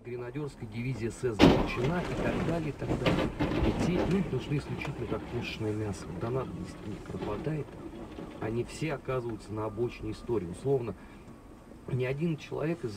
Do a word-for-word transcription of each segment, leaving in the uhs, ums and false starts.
Гренадерская дивизия СС Галичина и так далее, и так далее. Идти их нужны исключительно как пушечное мясо. До надобности не пропадает. Они все оказываются на обочине истории. Условно, ни один человек из...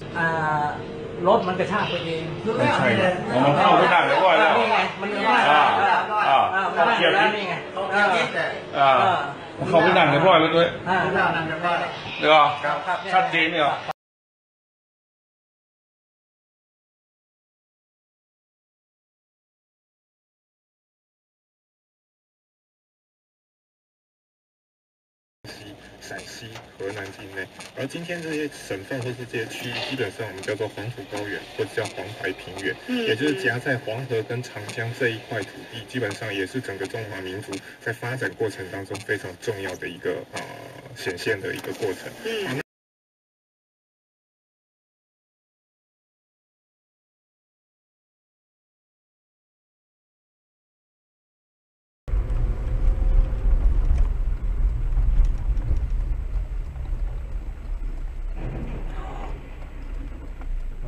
陕西、河南境内，而今天这些省份或是这些区域，基本上我们叫做黄土高原，或者叫黄淮平原，嗯、也就是夹在黄河跟长江这一块土地，基本上也是整个中华民族在发展过程当中非常重要的一个呃显现的一个过程。嗯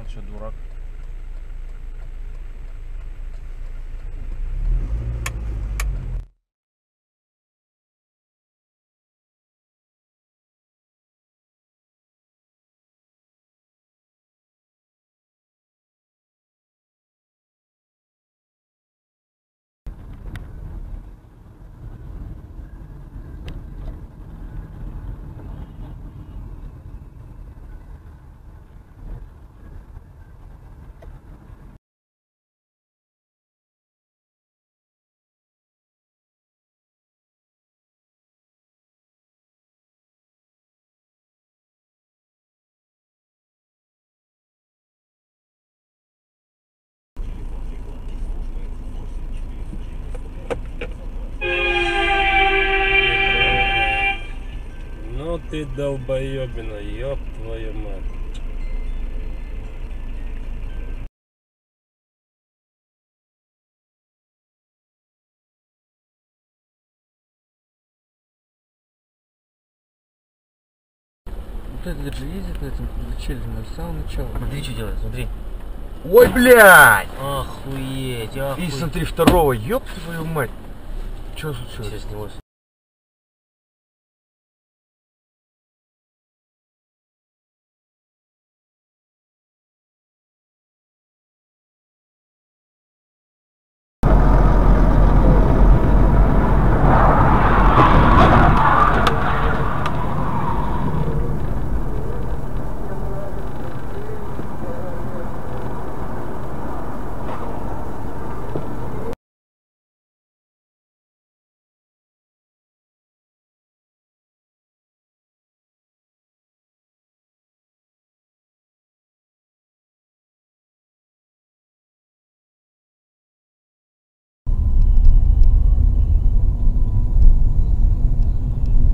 Что, дурак? Ты долбоебина, ёб твою мать. Вот этот же ездит на этом челленджере с самого начала. Смотри, что делает, смотри. Ой, блядь! Охуеть, охуеть. И смотри, второго, ёб твою мать. Что случилось? Все снялось.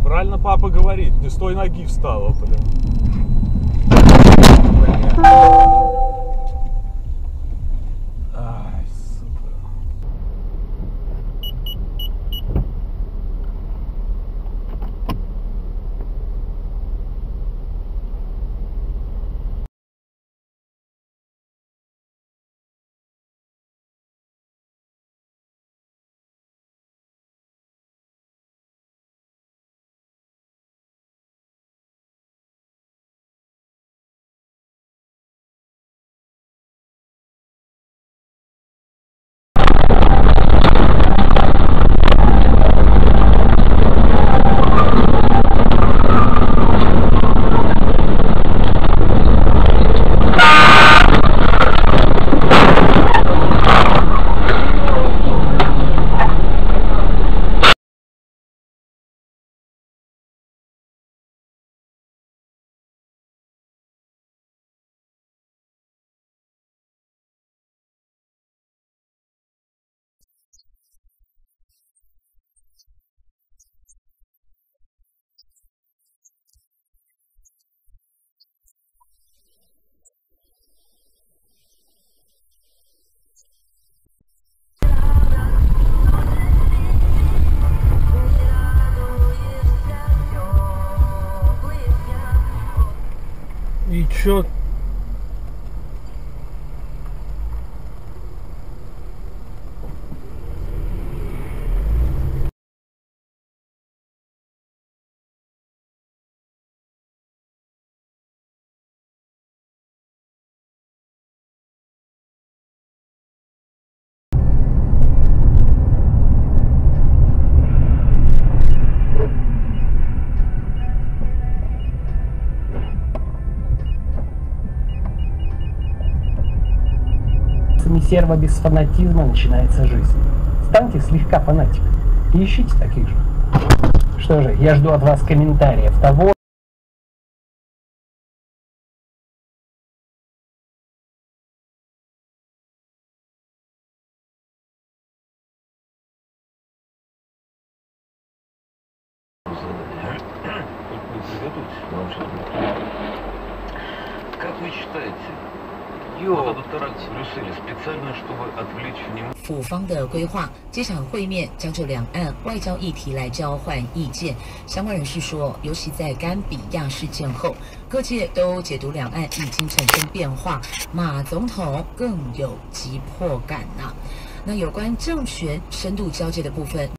Правильно папа говорит, не с той ноги встала, блин. Ай, И чё? консерва без фанатизма начинается жизнь. Станьте слегка фанатиком и ищите таких же. Что же, я жду от вас комментариев того, как вы считаете, решили специально, чтобы отвлечь внимание? 府方的规划，这场会面将就两岸外交议题来交换意见。相关人士说，尤其在甘比亚事件后，各界都解读两岸已经产生变化，马总统更有急迫感啊。那有关政权深度交界的部分。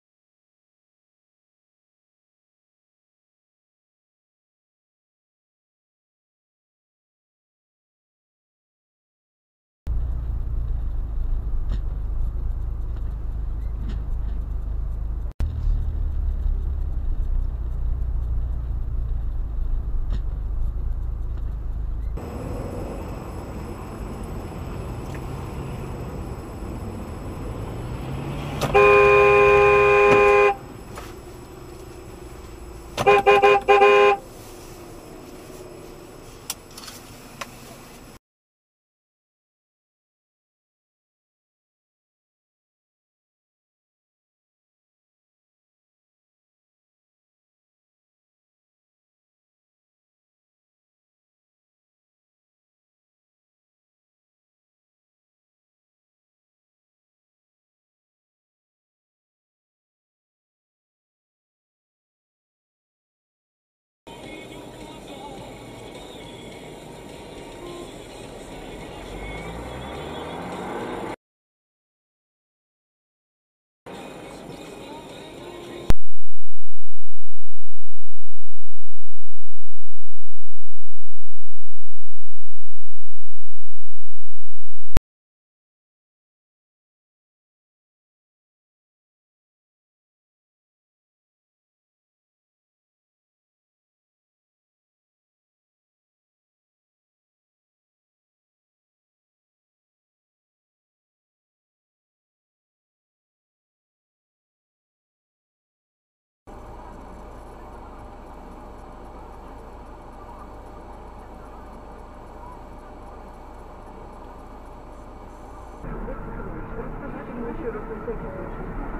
Thank you.